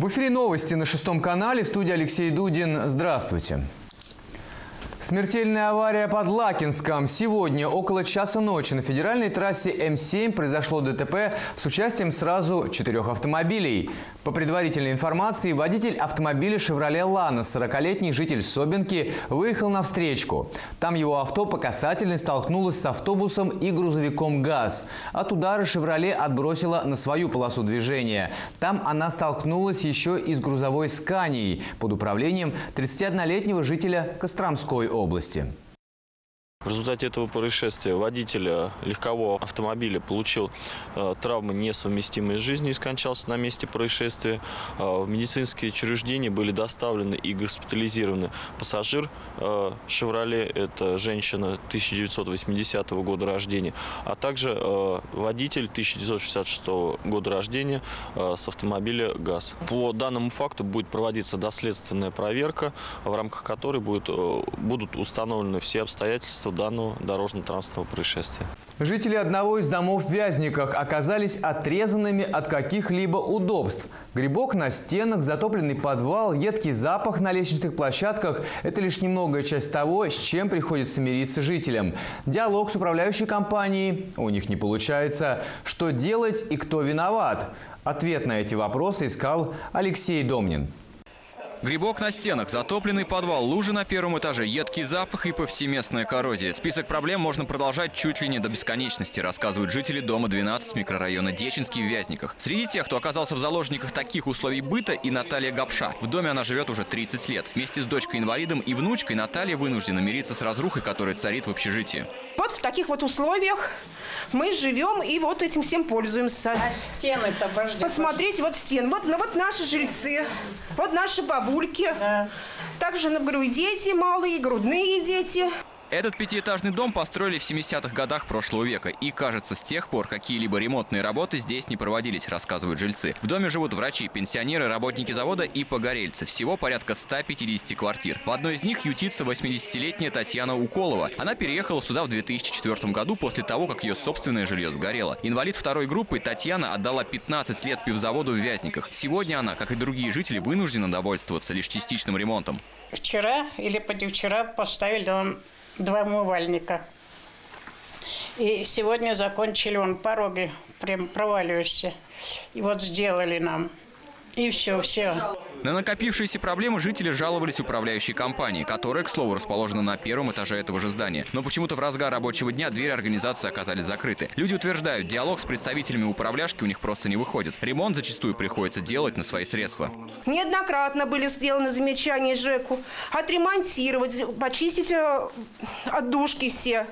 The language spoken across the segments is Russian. В эфире новости на 6 канале. В студии Алексей Дудин. Здравствуйте. Смертельная авария под Лакинском. Сегодня около часа ночи на федеральной трассе М7 произошло ДТП с участием сразу 4 автомобилей. По предварительной информации, водитель автомобиля «Шевроле Ланос», 40-летний житель Собинки, выехал навстречку. Там его авто по касательной столкнулось с автобусом и грузовиком «ГАЗ». От удара «Шевроле» отбросило на свою полосу движения. Там она столкнулась еще и с грузовой «Сканией» под управлением 31-летнего жителя Костромской области. В результате этого происшествия водитель легкового автомобиля получил травмы, несовместимые с жизнью, и скончался на месте происшествия. В медицинские учреждения были доставлены и госпитализированы пассажир «Шевроле», это женщина 1980 года рождения, а также водитель 1966 года рождения с автомобиля «ГАЗ». По данному факту будет проводиться доследственная проверка, в рамках которой будут установлены все обстоятельства данного дорожно-транспортного происшествия. Жители одного из домов в Вязниках оказались отрезанными от каких-либо удобств. Грибок на стенах, затопленный подвал, едкий запах на лестничных площадках – это лишь немногая часть того, с чем приходится мириться жителям. Диалог с управляющей компанией у них не получается. Что делать и кто виноват? Ответ на эти вопросы искал Алексей Домнин. Грибок на стенах, затопленный подвал, лужи на первом этаже, едкий запах и повсеместная коррозия. Список проблем можно продолжать чуть ли не до бесконечности, рассказывают жители дома 12 микрорайона Дечинский в Вязниках. Среди тех, кто оказался в заложниках таких условий быта, и Наталья Гапша. В доме она живет уже 30 лет. Вместе с дочкой-инвалидом и внучкой Наталья вынуждена мириться с разрухой, которая царит в общежитии. Вот в таких вот условиях мы живем и вот этим всем пользуемся. А стены-то, подожди. Посмотрите, вот стены. Вот наши жильцы, вот наши бабушки. Да. Также, говорю, дети малые, грудные дети. Этот пятиэтажный дом построили в 70-х годах прошлого века. И, кажется, с тех пор какие-либо ремонтные работы здесь не проводились, рассказывают жильцы. В доме живут врачи, пенсионеры, работники завода и погорельцы. Всего порядка 150 квартир. В одной из них ютится 80-летняя Татьяна Уколова. Она переехала сюда в 2004 году после того, как ее собственное жилье сгорело. Инвалид второй группы, Татьяна отдала 15 лет пивзаводу в Вязниках. Сегодня она, как и другие жители, вынуждена довольствоваться лишь частичным ремонтом. Вчера или позавчера поставили он 2 умывальника. И сегодня закончили он пороги, прям проваливаешься. И вот сделали нам. И все. На накопившиеся проблемы жители жаловались управляющей компании, которая, к слову, расположена на первом этаже этого же здания. Но почему-то в разгар рабочего дня двери организации оказались закрыты. Люди утверждают, диалог с представителями управляшки у них просто не выходит. Ремонт зачастую приходится делать на свои средства. Неоднократно были сделаны замечания ЖЭКу. Отремонтировать, почистить отдушки все.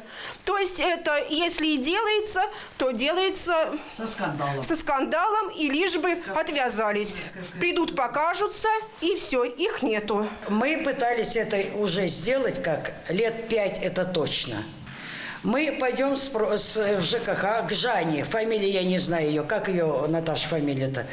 То есть это, если и делается, то делается со скандалом и лишь бы отвязались. Придут, покажутся, и все, их нету. Мы пытались это уже сделать, как лет 5, это точно. Мы пойдем в ЖКХ к Жанне, фамилия я не знаю ее, как ее, Наташа, фамилия-то.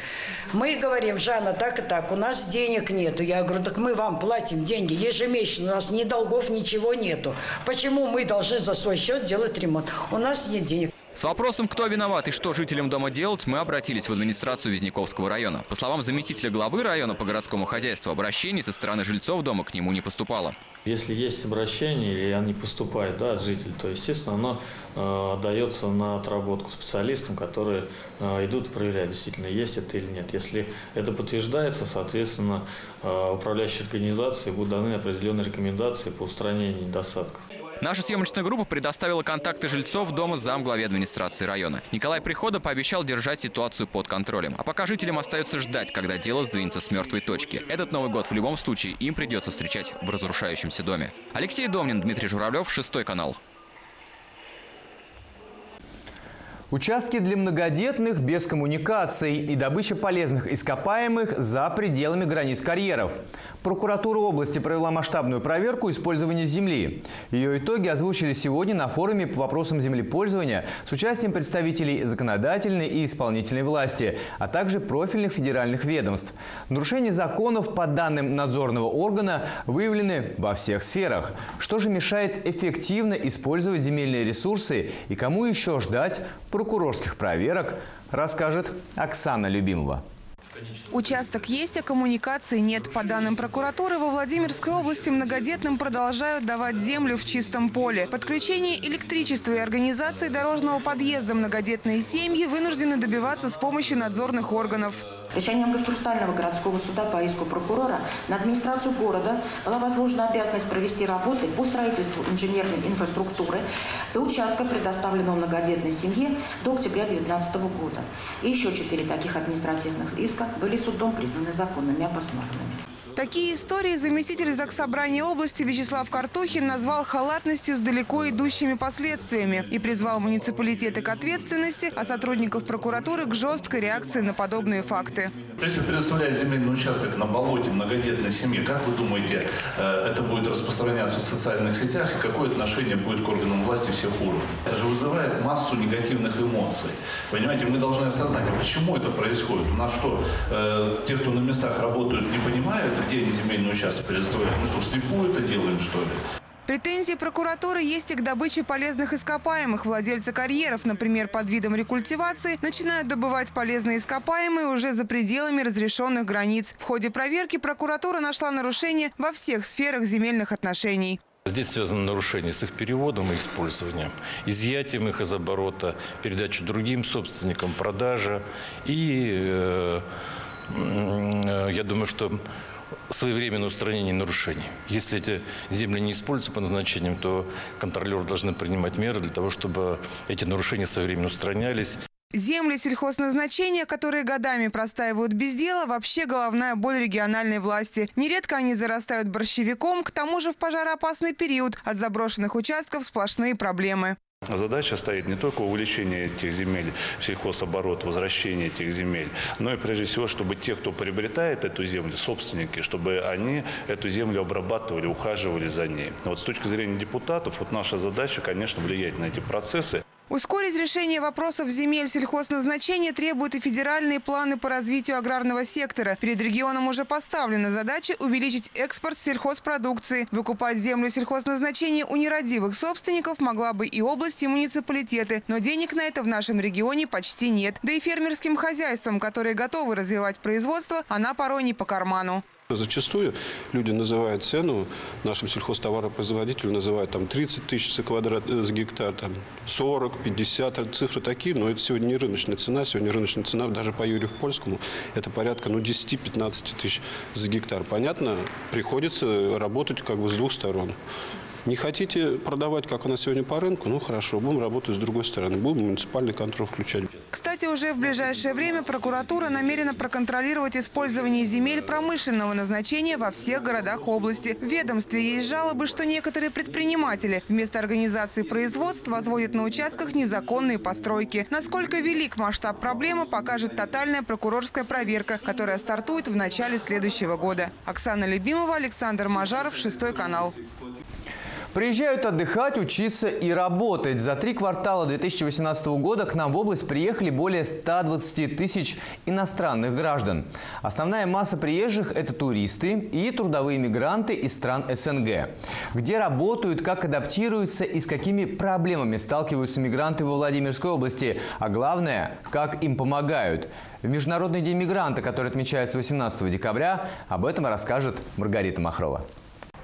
Мы говорим: Жанна, так и так, у нас денег нету. Я говорю: так мы вам платим деньги ежемесячно, у нас ни долгов, ничего нету. Почему мы должны за свой счет делать ремонт? У нас нет денег. С вопросом, кто виноват и что жителям дома делать, мы обратились в администрацию Вязниковского района. По словам заместителя главы района по городскому хозяйству, обращений со стороны жильцов дома к нему не поступало. Если есть обращение или оно не поступает, да, от жителя, то, естественно, оно отдается на отработку специалистам, которые идут проверять, действительно, есть это или нет. Если это подтверждается, соответственно, управляющей организации будут даны определенные рекомендации по устранению недостатков. Наша съемочная группа предоставила контакты жильцов дома замглаве администрации района. Николай Прихода пообещал держать ситуацию под контролем. А пока жителям остается ждать, когда дело сдвинется с мертвой точки. Этот Новый год в любом случае им придется встречать в разрушающемся доме. Алексей Домнин, Дмитрий Журавлев, 6 канал. Участки для многодетных без коммуникаций и добыча полезных ископаемых за пределами границ карьеров. Прокуратура области провела масштабную проверку использования земли. Ее итоги озвучили сегодня на форуме по вопросам землепользования с участием представителей законодательной и исполнительной власти, а также профильных федеральных ведомств. Нарушения законов, по данным надзорного органа, выявлены во всех сферах. Что же мешает эффективно использовать земельные ресурсы и кому еще ждать прокурорских проверок, расскажет Оксана Любимова. Участок есть, а коммуникации нет. По данным прокуратуры, во Владимирской области многодетным продолжают давать землю в чистом поле. Подключение электричества и организации дорожного подъезда многодетные семьи вынуждены добиваться с помощью надзорных органов. Решением Государственного городского суда по иску прокурора на администрацию города была возложена обязанность провести работы по строительству инженерной инфраструктуры до участка, предоставленного многодетной семье до октября 2019 года. И еще 4 таких административных иска были судом признаны законными и обоснованными. Такие истории заместитель Заксобрания области Вячеслав Картухин назвал халатностью с далеко идущими последствиями и призвал муниципалитеты к ответственности, а сотрудников прокуратуры к жесткой реакции на подобные факты. Если предоставлять земельный участок на болоте многодетной семье, как вы думаете, это будет распространяться в социальных сетях и какое отношение будет к органам власти всех уровней? Это же вызывает массу негативных эмоций. Понимаете, мы должны осознать, почему это происходит. У нас что, те, кто на местах работают, не понимают, где они земельный участок предоставляют? Мы что, вслепую это делаем, что ли? Претензии прокуратуры есть и к добыче полезных ископаемых. Владельцы карьеров, например, под видом рекультивации, начинают добывать полезные ископаемые уже за пределами разрешенных границ. В ходе проверки прокуратура нашла нарушения во всех сферах земельных отношений. Здесь связано нарушение с их переводом и использованием, изъятием их из оборота, передачу другим собственникам, продажа. И я думаю, что своевременное устранение нарушений. Если эти земли не используются по назначениям, то контролеры должны принимать меры для того, чтобы эти нарушения своевременно устранялись. Земли сельхозназначения, которые годами простаивают без дела, вообще головная боль региональной власти. Нередко они зарастают борщевиком, к тому же в пожароопасный период. От заброшенных участков сплошные проблемы. Задача стоит не только увеличение этих земель в сельхозоборот, возвращение этих земель, но и прежде всего, чтобы те, кто приобретает эту землю, собственники, чтобы они эту землю обрабатывали, ухаживали за ней. Вот с точки зрения депутатов, вот наша задача, конечно, влиять на эти процессы. Ускорить решение вопросов земель сельхозназначения требуют и федеральные планы по развитию аграрного сектора. Перед регионом уже поставлена задача увеличить экспорт сельхозпродукции. Выкупать землю сельхозназначения у нерадивых собственников могла бы и область, и муниципалитеты. Но денег на это в нашем регионе почти нет. Да и фермерским хозяйствам, которые готовы развивать производство, она порой не по карману. Зачастую люди называют цену, нашим сельхозтоваропроизводителю называют там 30 тысяч за гектар, там 40, 50, цифры такие, но это сегодня не рыночная цена. Сегодня рыночная цена даже по Юрьев Польскому это порядка 10-15 тысяч за гектар. Понятно, приходится работать как бы с двух сторон. Не хотите продавать, как у нас сегодня по рынку? Ну хорошо, будем работать с другой стороны, будем муниципальный контроль включать. Кстати, уже в ближайшее время прокуратура намерена проконтролировать использование земель промышленного назначения во всех городах области. В ведомстве есть жалобы, что некоторые предприниматели вместо организации производств возводят на участках незаконные постройки. Насколько велик масштаб проблемы, покажет тотальная прокурорская проверка, которая стартует в начале следующего года. Оксана Любимова, Александр Мажаров, 6 канал. Приезжают отдыхать, учиться и работать. За 3 квартала 2018 года к нам в область приехали более 120 тысяч иностранных граждан. Основная масса приезжих – это туристы и трудовые мигранты из стран СНГ. Где работают, как адаптируются и с какими проблемами сталкиваются мигранты во Владимирской области, а главное – как им помогают. В Международный день мигранта, который отмечается 18 декабря, об этом расскажет Маргарита Махрова.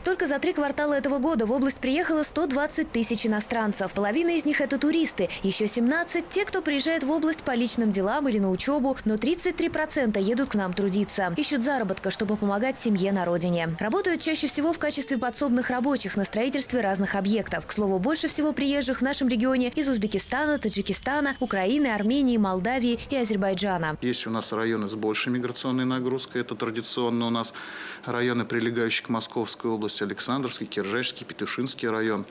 Только за 3 квартала этого года в область приехало 120 тысяч иностранцев. Половина из них – это туристы. Еще 17 – те, кто приезжает в область по личным делам или на учебу. Но 33% едут к нам трудиться. Ищут заработка, чтобы помогать семье на родине. Работают чаще всего в качестве подсобных рабочих на строительстве разных объектов. К слову, больше всего приезжих в нашем регионе из Узбекистана, Таджикистана, Украины, Армении, Молдавии и Азербайджана. Есть у нас районы с большей миграционной нагрузкой. Это традиционно у нас районы, прилегающие к Московской области. Александровский, Киржачский, Петюшинский район.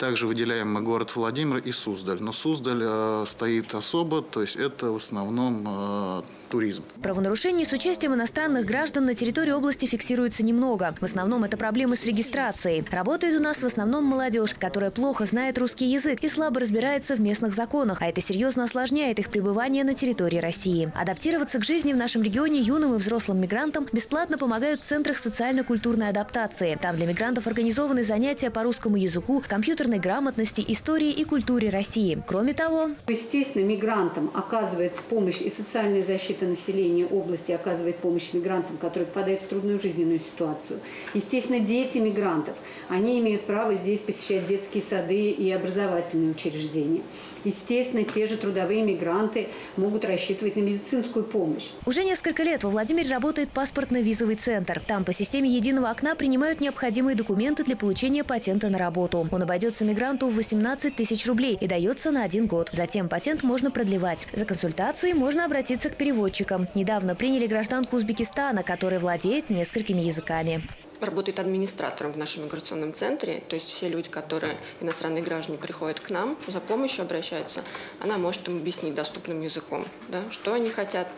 Также выделяем мы город Владимир и Суздаль. Но Суздаль стоит особо, то есть это в основном туризм. Правонарушений с участием иностранных граждан на территории области фиксируется немного. В основном это проблемы с регистрацией. Работает у нас в основном молодежь, которая плохо знает русский язык и слабо разбирается в местных законах. А это серьезно осложняет их пребывание на территории России. Адаптироваться к жизни в нашем регионе юным и взрослым мигрантам бесплатно помогают в центрах социально-культурной адаптации. Там для Для мигрантов организованы занятия по русскому языку, компьютерной грамотности, истории и культуре России. Кроме того, естественно, мигрантам оказывается помощь и социальная защита населения области оказывает помощь мигрантам, которые попадают в трудную жизненную ситуацию. Естественно, дети мигрантов, они имеют право здесь посещать детские сады и образовательные учреждения. Естественно, те же трудовые мигранты могут рассчитывать на медицинскую помощь. Уже несколько лет во Владимире работает паспортно-визовый центр. Там по системе единого окна принимают необходимые документы для получения патента на работу. Он обойдется мигранту в 18 тысяч рублей и дается на 1 год. Затем патент можно продлевать. За консультацией можно обратиться к переводчикам. Недавно приняли гражданку Узбекистана, которая владеет несколькими языками. Работает администратором в нашем миграционном центре, то есть все люди, которые иностранные граждане приходят к нам, за помощью обращаются, она может им объяснить доступным языком, да, что они хотят,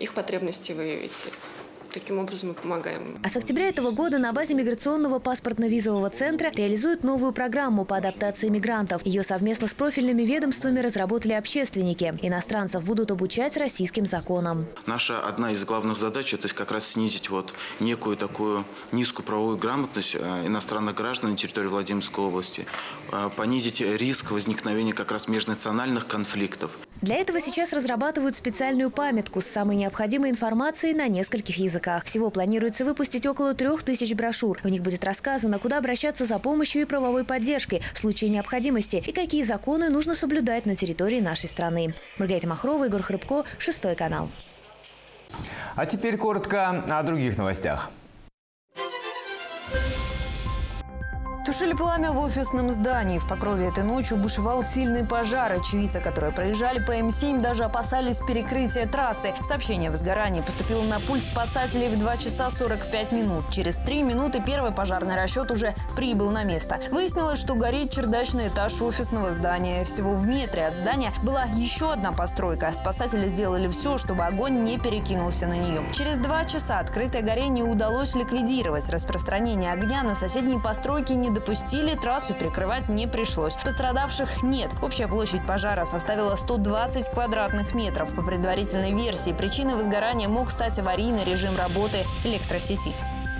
их потребности выявить. Таким образом мы помогаем. А с октября этого года на базе миграционного паспортно-визового центра реализуют новую программу по адаптации мигрантов. Ее совместно с профильными ведомствами разработали общественники. Иностранцев будут обучать российским законам. Наша одна из главных задач – это как раз снизить вот некую такую низкую правовую грамотность иностранных граждан на территории Владимирской области, понизить риск возникновения как раз межнациональных конфликтов. Для этого сейчас разрабатывают специальную памятку с самой необходимой информацией на нескольких языках. Всего планируется выпустить около 3000 брошюр. В них будет рассказано, куда обращаться за помощью и правовой поддержкой в случае необходимости и какие законы нужно соблюдать на территории нашей страны. Маргарита Махрова, Игорь Хрыбко, 6 канал. А теперь коротко о других новостях. Тушили пламя в офисном здании. В Покрове этой ночью бушевал сильный пожар. Очевидцы, которые проезжали по М7, даже опасались перекрытия трассы. Сообщение о возгорании поступило на пульт спасателей в 2 часа 45 минут. Через 3 минуты первый пожарный расчет уже прибыл на место. Выяснилось, что горит чердачный этаж офисного здания. Всего в метре от здания была еще одна постройка. Спасатели сделали все, чтобы огонь не перекинулся на нее. Через 2 часа открытое горение удалось ликвидировать. Распространение огня на соседние постройки не допустили, трассу перекрывать не пришлось. Пострадавших нет. Общая площадь пожара составила 120 квадратных метров. По предварительной версии, причиной возгорания мог стать аварийный режим работы электросети.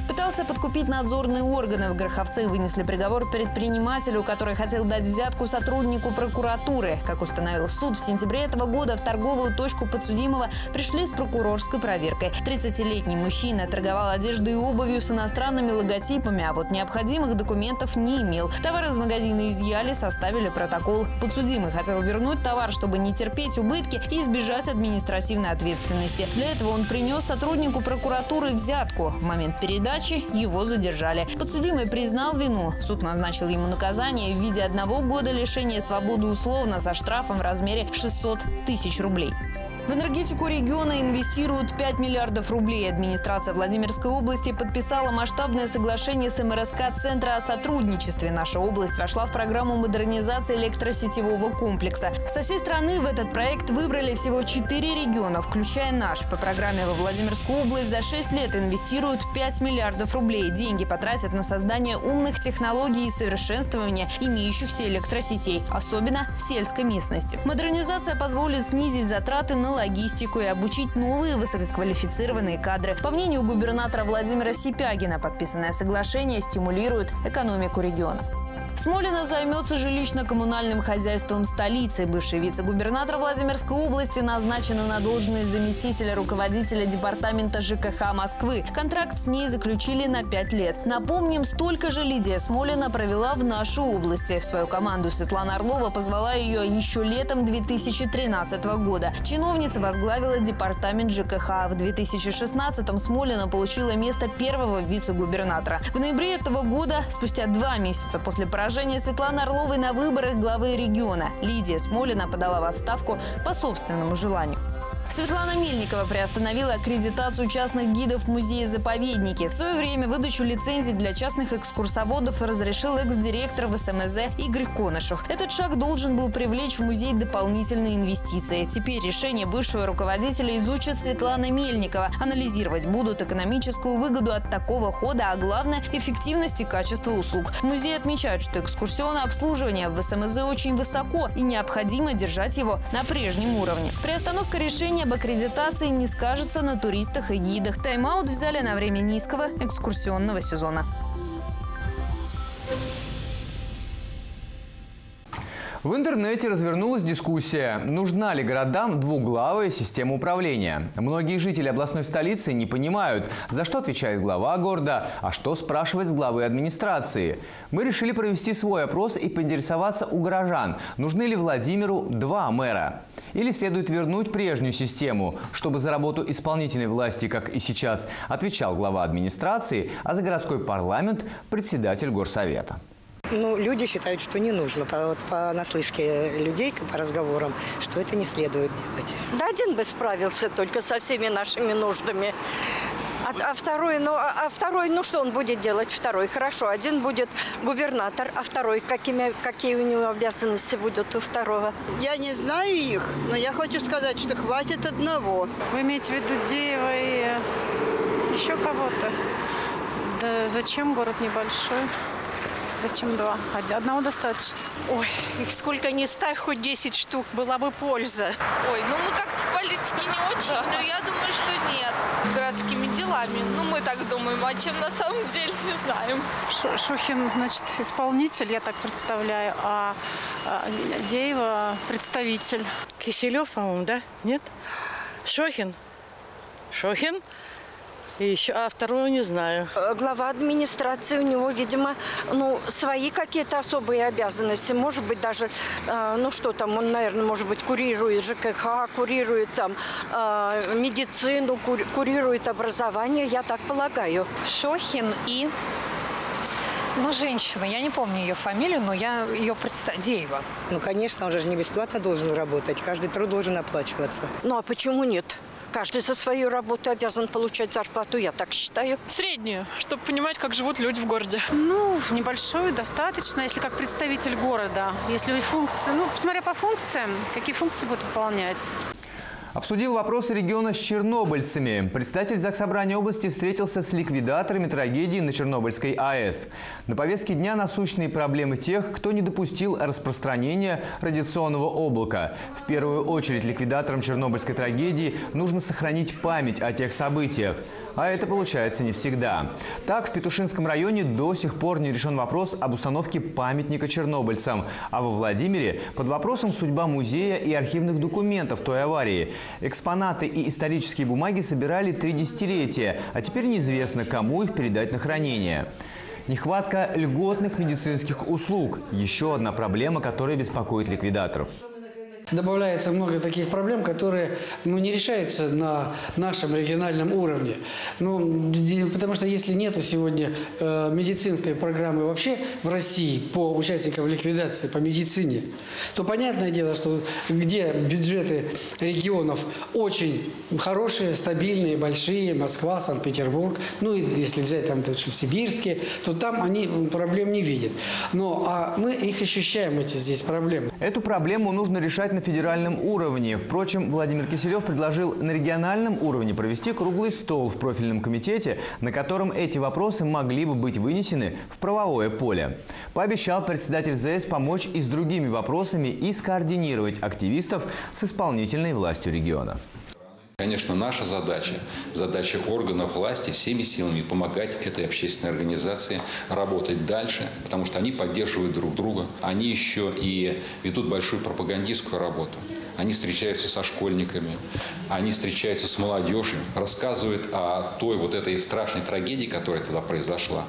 Пытался подкупить надзорные органы. В Гороховце вынесли приговор предпринимателю, который хотел дать взятку сотруднику прокуратуры. Как установил суд, в сентябре этого года в торговую точку подсудимого пришли с прокурорской проверкой. 30-летний мужчина торговал одеждой и обувью с иностранными логотипами, а вот необходимых документов не имел. Товар из магазина изъяли, составили протокол. Подсудимый хотел вернуть товар, чтобы не терпеть убытки и избежать административной ответственности. Для этого он принес сотруднику прокуратуры взятку. В момент передачи его задержали. Подсудимый признал вину. Суд назначил ему наказание в виде 1 года лишения свободы условно со штрафом в размере 600 тысяч рублей. В энергетику региона инвестируют 5 миллиардов рублей. Администрация Владимирской области подписала масштабное соглашение с МРСК Центра о сотрудничестве. Наша область вошла в программу модернизации электросетевого комплекса. Со всей страны в этот проект выбрали всего 4 региона, включая наш. По программе во Владимирскую область за 6 лет инвестируют 5 миллиардов рублей. Деньги потратят на создание умных технологий и совершенствование имеющихся электросетей, особенно в сельской местности. Модернизация позволит снизить затраты на логистику и обучить новые высококвалифицированные кадры. По мнению губернатора Владимира Сипягина, подписанное соглашение стимулирует экономику региона. Смолина займется жилищно-коммунальным хозяйством столицы. Бывший вице-губернатор Владимирской области назначена на должность заместителя руководителя департамента ЖКХ Москвы. Контракт с ней заключили на 5 лет. Напомним, столько же Лидия Смолина провела в нашей области. В свою команду Светлана Орлова позвала ее еще летом 2013 года. Чиновница возглавила департамент ЖКХ. В 2016-м Смолина получила место первого вице-губернатора. В ноябре этого года, спустя 2 месяца после праздника, Светланы Орловой на выборах главы региона, Лидия Смолина подала в отставку по собственному желанию. Светлана Мельникова приостановила аккредитацию частных гидов музея-заповедники. В свое время выдачу лицензий для частных экскурсоводов разрешил экс-директор ВСМЗ Игорь Конышев. Этот шаг должен был привлечь в музей дополнительные инвестиции. Теперь решение бывшего руководителя изучит Светлана Мельникова. Анализировать будут экономическую выгоду от такого хода, а главное – эффективность и качество услуг. Музей отмечает, что экскурсионное обслуживание в ВСМЗ очень высоко и необходимо держать его на прежнем уровне. Приостановка решения об аккредитации не скажется на туристах и гидах. Тайм-аут взяли на время низкого экскурсионного сезона. В интернете развернулась дискуссия, нужна ли городам двуглавая система управления. Многие жители областной столицы не понимают, за что отвечает глава города, а что спрашивать с главы администрации. Мы решили провести свой опрос и поинтересоваться у горожан, нужны ли Владимиру два мэра. Или следует вернуть прежнюю систему, чтобы за работу исполнительной власти, как и сейчас, отвечал глава администрации, а за городской парламент – председатель горсовета. Ну, люди считают, что не нужно, по наслышке людей, по разговорам, что это не следует делать. Да один бы справился только со всеми нашими нуждами. А второй, что он будет делать? Второй, хорошо. Один будет губернатор, а второй, какие у него обязанности будут у второго? Я не знаю их, но я хочу сказать, что хватит одного. Вы имеете в виду Деева и еще кого-то? Да зачем, город небольшой? Зачем два? Одного достаточно. Ой, их сколько ни ставь, хоть 10 штук, была бы польза. Ой, ну мы как-то в политике не очень, да. Но я думаю, что нет. Городскими делами, ну мы так думаем, а чем на самом деле не знаем. Шухин, значит, исполнитель, я так представляю, а Деева представитель. Киселев, по-моему, да? Нет? Шохин. И еще, а второго не знаю. Глава администрации, у него, видимо, свои какие-то особые обязанности. Может быть, даже, он, наверное, может быть, курирует ЖКХ, курирует там медицину, курирует образование, я так полагаю. Шохин и... женщина, я не помню ее фамилию, но я ее представляю, Деева. Ну, конечно, он же не бесплатно должен работать, каждый труд должен оплачиваться. Ну, а почему нет? Каждый за свою работу обязан получать зарплату, я так считаю. Среднюю, чтобы понимать, как живут люди в городе. Ну, небольшую достаточно, если как представитель города. Если функции, смотря по функциям, какие функции будут выполнять. Обсудил вопросы региона с чернобыльцами. Председатель Заксобрания области встретился с ликвидаторами трагедии на Чернобыльской АЭС. На повестке дня насущные проблемы тех, кто не допустил распространения радиационного облака. В первую очередь ликвидаторам Чернобыльской трагедии нужно сохранить память о тех событиях. А это получается не всегда. Так, в Петюшинском районе до сих пор не решен вопрос об установке памятника чернобыльцам. А во Владимире под вопросом судьба музея и архивных документов той аварии. Экспонаты и исторические бумаги собирали 3 десятилетия, а теперь неизвестно, кому их передать на хранение. Нехватка льготных медицинских услуг – еще одна проблема, которая беспокоит ликвидаторов. Добавляется много таких проблем, которые не решаются на нашем региональном уровне. Потому что если нету сегодня медицинской программы вообще в России по участникам ликвидации, по медицине, то понятное дело, что где бюджеты регионов очень хорошие, стабильные, большие, Москва, Санкт-Петербург, и если взять там сибирские, то там они проблем не видят. А мы их ощущаем, эти здесь проблемы. Эту проблему нужно решать на федеральном уровне. Впрочем, Владимир Киселев предложил на региональном уровне провести круглый стол в профильном комитете, на котором эти вопросы могли бы быть вынесены в правовое поле. Пообещал председатель ЗС помочь и с другими вопросами и скоординировать активистов с исполнительной властью региона. Конечно, наша задача органов власти всеми силами помогать этой общественной организации работать дальше, потому что они поддерживают друг друга, они еще и ведут большую пропагандистскую работу. Они встречаются со школьниками, они встречаются с молодежью, рассказывают о той этой страшной трагедии, которая тогда произошла.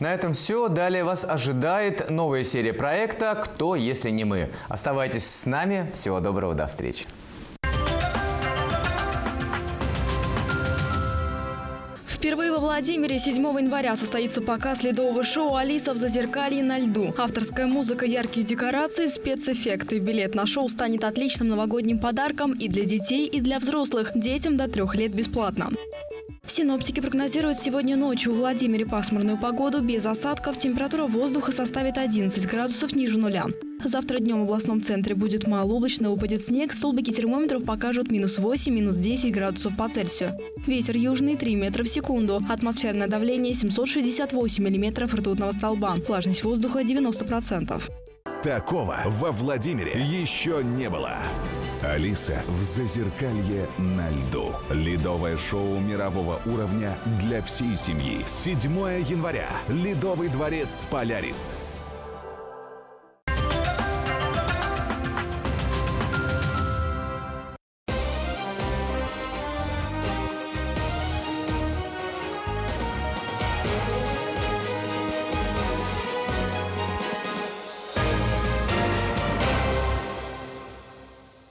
На этом все. Далее вас ожидает новая серия проекта «Кто, если не мы?». Оставайтесь с нами. Всего доброго. До встречи. Впервые во Владимире 7 января состоится показ ледового шоу «Алиса в зазеркалье на льду». Авторская музыка, яркие декорации, спецэффекты. Билет на шоу станет отличным новогодним подарком и для детей, и для взрослых. Детям до 3 лет бесплатно. Синоптики прогнозируют сегодня ночью в Владимире пасмурную погоду, без осадков. Температура воздуха составит 11 градусов ниже нуля. Завтра днем в областном центре будет малооблачно, упадет снег, столбики термометров покажут -8, -10 градусов по Цельсию. Ветер южный 3 метра в секунду, атмосферное давление 768 миллиметров ртутного столба, влажность воздуха 90%. Такого во Владимире еще не было. «Алиса в зазеркалье на льду». Ледовое шоу мирового уровня для всей семьи. 7 января. Ледовый дворец «Полярис».